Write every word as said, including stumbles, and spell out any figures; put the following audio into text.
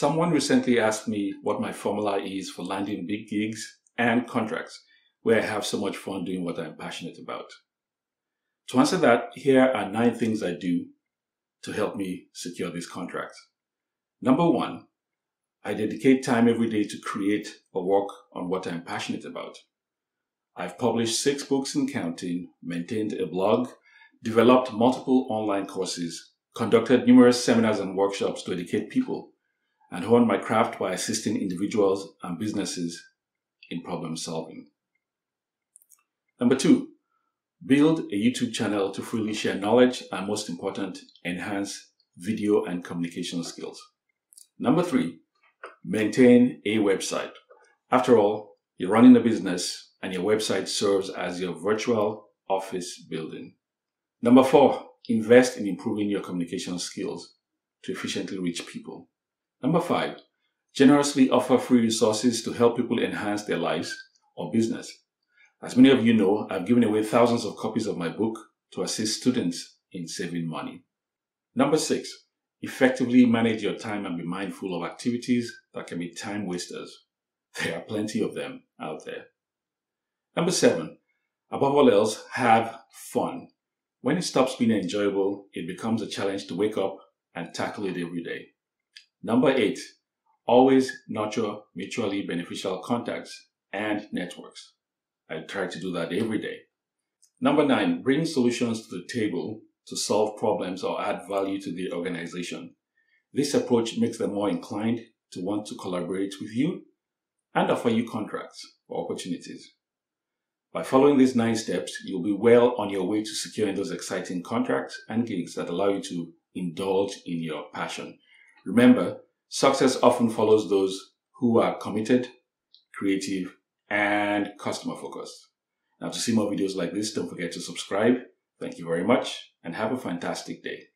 Someone recently asked me what my formula is for landing big gigs and contracts where I have so much fun doing what I'm passionate about. To answer that, here are nine things I do to help me secure these contracts. Number one, I dedicate time every day to create or work on what I'm passionate about. I've published six books and counting, maintained a blog, developed multiple online courses, conducted numerous seminars and workshops to educate people, and honed my craft by assisting individuals and businesses in problem solving. Number two, build a YouTube channel to freely share knowledge and, most important, enhance video and communication skills. Number three, maintain a website. After all, you're running a business and your website serves as your virtual office building. Number four, invest in improving your communication skills to efficiently reach people. Number five, generously offer free resources to help people enhance their lives or business. As many of you know, I've given away thousands of copies of my book to assist students in saving money. Number six, effectively manage your time and be mindful of activities that can be time wasters. There are plenty of them out there. Number seven, above all else, have fun. When it stops being enjoyable, it becomes a challenge to wake up and tackle it every day. Number eight, always nurture mutually beneficial contacts and networks. I try to do that every day. Number nine, bring solutions to the table to solve problems or add value to the organization. This approach makes them more inclined to want to collaborate with you and offer you contracts or opportunities. By following these nine steps, you'll be well on your way to securing those exciting contracts and gigs that allow you to indulge in your passion. Remember, success often follows those who are committed, creative, and customer focused. Now, to see more videos like this, don't forget to subscribe. Thank you very much and have a fantastic day.